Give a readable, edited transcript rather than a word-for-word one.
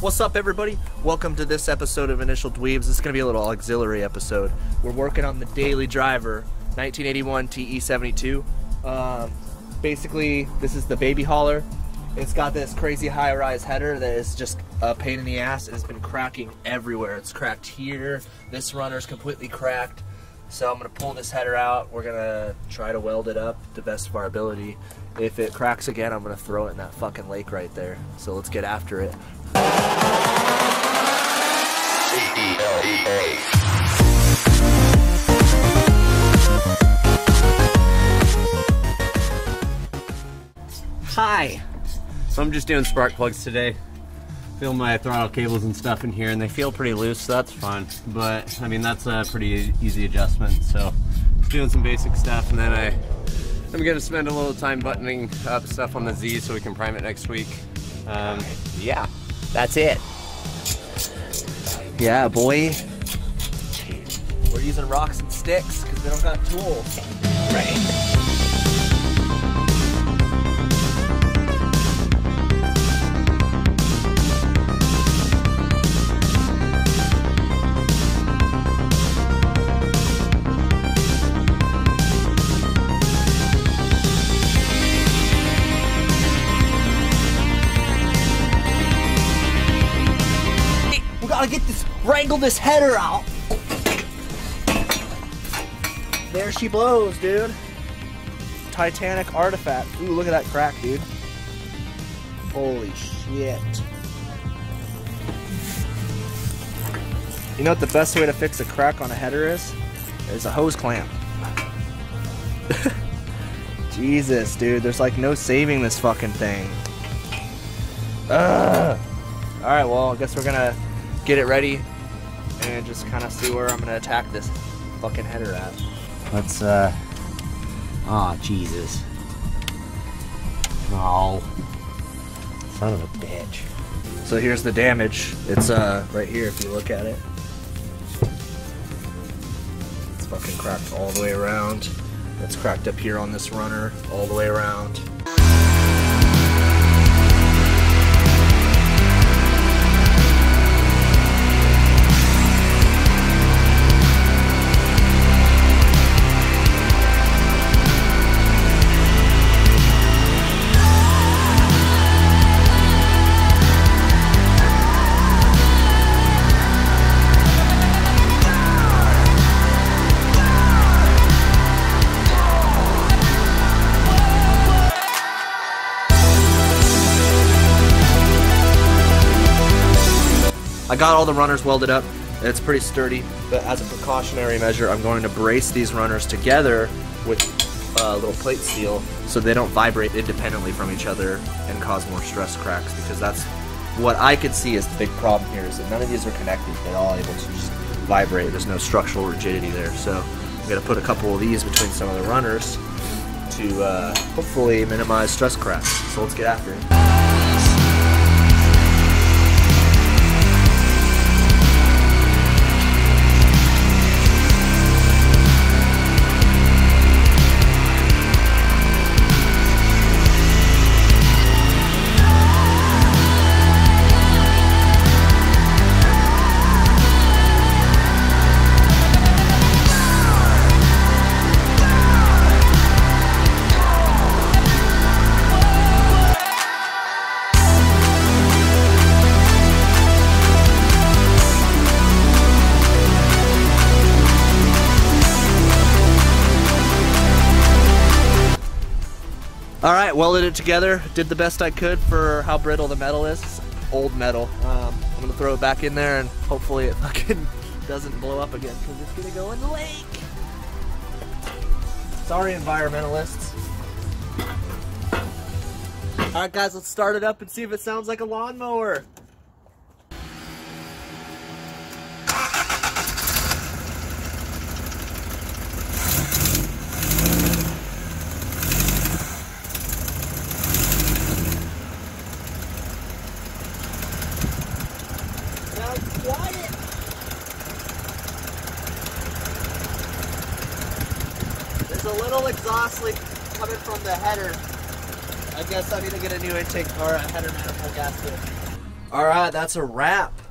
What's up, everybody? Welcome to this episode of Initial Dweebs. It's gonna be a little auxiliary episode. We're working on the daily driver, 1981 TE72. Basically, this is the baby hauler. It's got this crazy high-rise header that is just a pain in the ass. It's been cracking everywhere. It's cracked here. This runner's completely cracked. So I'm gonna pull this header out. We're gonna try to weld it up to the best of our ability. If it cracks again, I'm gonna throw it in that fucking lake right there. So let's get after it. Hi. So I'm just doing spark plugs today. Feel my throttle cables and stuff in here, and they feel pretty loose, so that's fun. But I mean, that's a pretty easy adjustment. So just doing some basic stuff, and then I'm gonna spend a little time buttoning up stuff on the Z so we can prime it next week. Yeah, that's it. Yeah, boy. We're using rocks and sticks because they don't got tools. Right. Gotta get this, wrangle this header out. There she blows, dude. Titanic artifact. Ooh, look at that crack, dude. Holy shit. You know what the best way to fix a crack on a header is? Is a hose clamp. Jesus, dude, there's like no saving this fucking thing. Ugh. All right, well, I guess we're gonna get it ready and just kind of see where I'm gonna attack this fucking header at. Let's oh Jesus. Oh, son of a bitch. So here's the damage. It's right here if you look at it. It's fucking cracked all the way around. It's cracked up here on this runner all the way around. I got all the runners welded up, and it's pretty sturdy, but as a precautionary measure, I'm going to brace these runners together with a little plate steel so they don't vibrate independently from each other and cause more stress cracks, because that's what I could see is the big problem here, is that none of these are connected. They're all able to just vibrate. There's no structural rigidity there, so I'm going to put a couple of these between some of the runners to hopefully minimize stress cracks. So let's get after it. Alright, welded it together, did the best I could for how brittle the metal is. It's old metal. I'm gonna throw it back in there and hopefully it fucking doesn't blow up again, because it's gonna go in the lake. Sorry, environmentalists. Alright guys, let's start it up and see if it sounds like a lawnmower. There's a little exhaust leak coming from the header. I guess I need to get a new intake or a header manifold gasket. Alright, that's a wrap.